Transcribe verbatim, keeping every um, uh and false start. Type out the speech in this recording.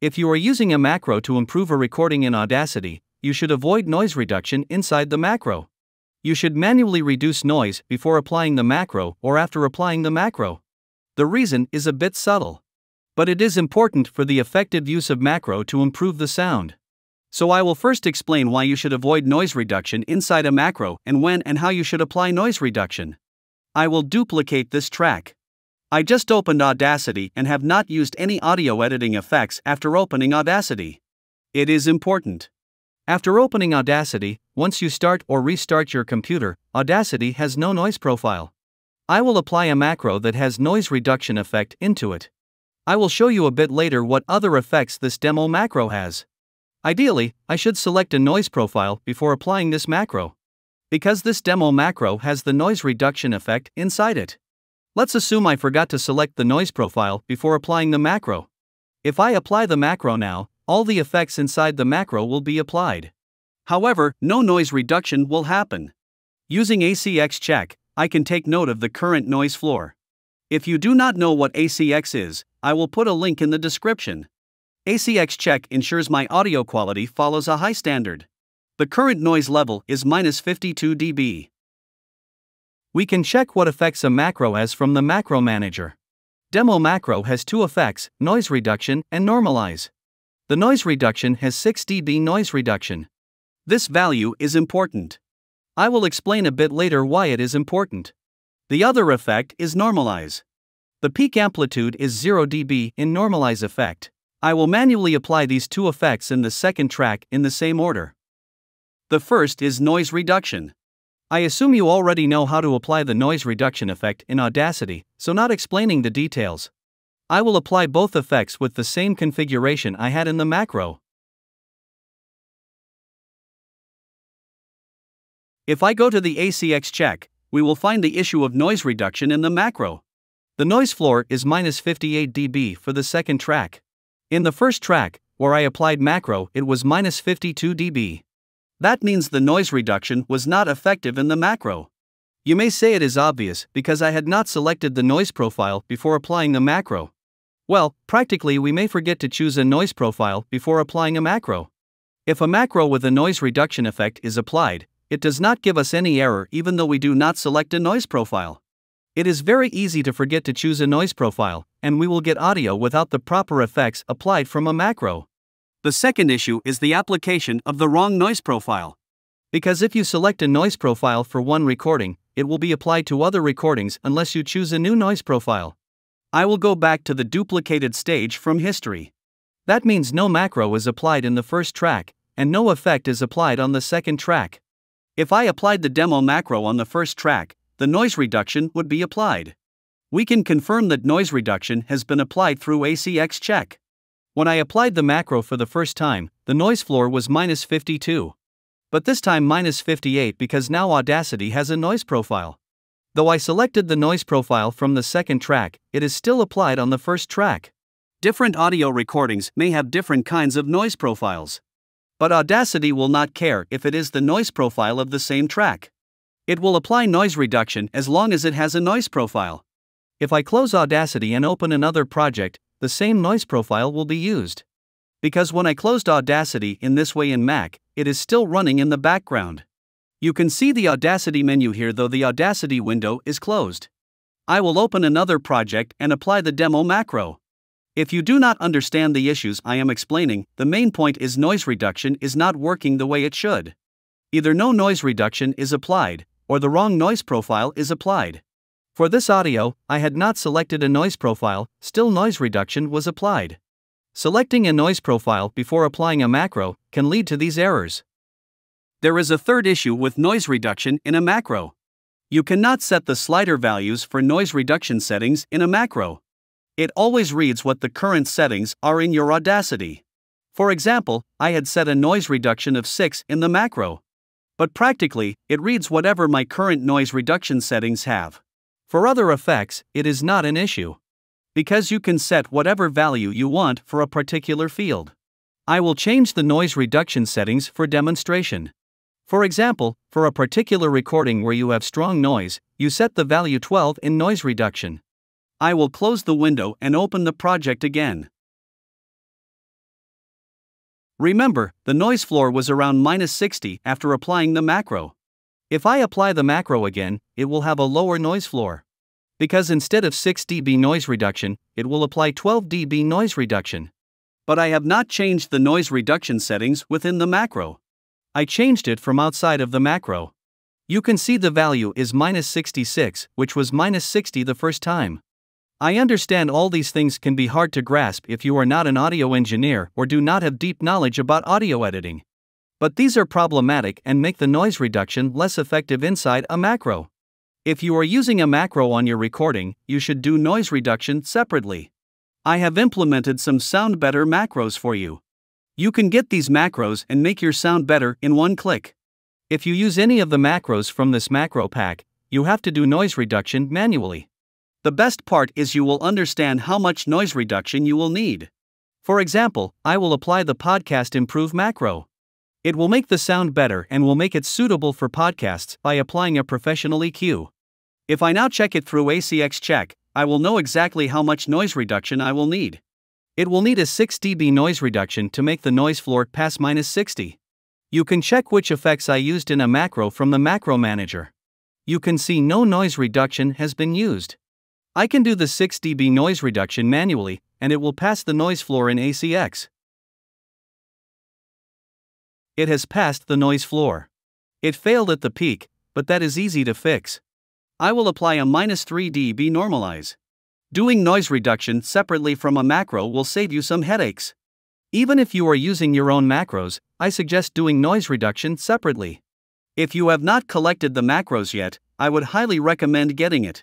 If you are using a macro to improve a recording in Audacity, you should avoid noise reduction inside the macro. You should manually reduce noise before applying the macro or after applying the macro. The reason is a bit subtle, but it is important for the effective use of macro to improve the sound. So I will first explain why you should avoid noise reduction inside a macro and when and how you should apply noise reduction. I will duplicate this track. I just opened Audacity and have not used any audio editing effects after opening Audacity. It is important. After opening Audacity, once you start or restart your computer, Audacity has no noise profile. I will apply a macro that has noise reduction effect into it. I will show you a bit later what other effects this demo macro has. Ideally, I should select a noise profile before applying this macro, because this demo macro has the noise reduction effect inside it. Let's assume I forgot to select the noise profile before applying the macro. If I apply the macro now, all the effects inside the macro will be applied. However, no noise reduction will happen. Using A C X Check, I can take note of the current noise floor. If you do not know what A C X is, I will put a link in the description. A C X Check ensures my audio quality follows a high standard. The current noise level is minus fifty-two decibels. We can check what effects a macro has from the macro manager. Demo macro has two effects, noise reduction and normalize. The noise reduction has six decibels noise reduction. This value is important. I will explain a bit later why it is important. The other effect is normalize. The peak amplitude is zero decibels in normalize effect. I will manually apply these two effects in the second track in the same order. The first is noise reduction. I assume you already know how to apply the noise reduction effect in Audacity, so not explaining the details. I will apply both effects with the same configuration I had in the macro. If I go to the A C X Check, we will find the issue of noise reduction in the macro. The noise floor is minus fifty-eight decibels for the second track. In the first track, where I applied macro, it was minus fifty-two decibels. That means the noise reduction was not effective in the macro. You may say it is obvious because I had not selected the noise profile before applying the macro. Well, practically we may forget to choose a noise profile before applying a macro. If a macro with a noise reduction effect is applied, it does not give us any error even though we do not select a noise profile. It is very easy to forget to choose a noise profile, and we will get audio without the proper effects applied from a macro. The second issue is the application of the wrong noise profile. Because if you select a noise profile for one recording, it will be applied to other recordings unless you choose a new noise profile. I will go back to the duplicated stage from history. That means no macro is applied in the first track, and no effect is applied on the second track. If I applied the demo macro on the first track, the noise reduction would be applied. We can confirm that noise reduction has been applied through A C X Check. When I applied the macro for the first time, the noise floor was minus fifty-two. But this time minus fifty-eight because now Audacity has a noise profile. Though I selected the noise profile from the second track, it is still applied on the first track. Different audio recordings may have different kinds of noise profiles. But Audacity will not care if it is the noise profile of the same track. It will apply noise reduction as long as it has a noise profile. If I close Audacity and open another project, the same noise profile will be used. Because when I closed Audacity in this way in Mac, it is still running in the background. You can see the Audacity menu here though the Audacity window is closed. I will open another project and apply the demo macro. If you do not understand the issues I am explaining, the main point is noise reduction is not working the way it should. Either no noise reduction is applied, or the wrong noise profile is applied. For this audio, I had not selected a noise profile, still noise reduction was applied. Selecting a noise profile before applying a macro can lead to these errors. There is a third issue with noise reduction in a macro. You cannot set the slider values for noise reduction settings in a macro. It always reads what the current settings are in your Audacity. For example, I had set a noise reduction of six in the macro. But practically, it reads whatever my current noise reduction settings have. For other effects, it is not an issue, because you can set whatever value you want for a particular field. I will change the noise reduction settings for demonstration. For example, for a particular recording where you have strong noise, you set the value twelve in noise reduction. I will close the window and open the project again. Remember, the noise floor was around minus sixty after applying the macro. If I apply the macro again, it will have a lower noise floor. Because instead of six decibel noise reduction, it will apply twelve decibel noise reduction. But I have not changed the noise reduction settings within the macro. I changed it from outside of the macro. You can see the value is minus sixty-six, which was minus sixty the first time. I understand all these things can be hard to grasp if you are not an audio engineer or do not have deep knowledge about audio editing. But these are problematic and make the noise reduction less effective inside a macro. If you are using a macro on your recording, you should do noise reduction separately. I have implemented some Sound Better macros for you. You can get these macros and make your sound better in one click. If you use any of the macros from this macro pack, you have to do noise reduction manually. The best part is you will understand how much noise reduction you will need. For example, I will apply the Podcast Improve macro. It will make the sound better and will make it suitable for podcasts by applying a professional E Q. If I now check it through A C X Check, I will know exactly how much noise reduction I will need. It will need a six decibel noise reduction to make the noise floor pass minus sixty. You can check which effects I used in a macro from the macro manager. You can see no noise reduction has been used. I can do the six decibel noise reduction manually, and it will pass the noise floor in A C X. It has passed the noise floor. It failed at the peak, but that is easy to fix. I will apply a minus three decibel normalize. Doing noise reduction separately from a macro will save you some headaches. Even if you are using your own macros, I suggest doing noise reduction separately. If you have not collected the macros yet, I would highly recommend getting it.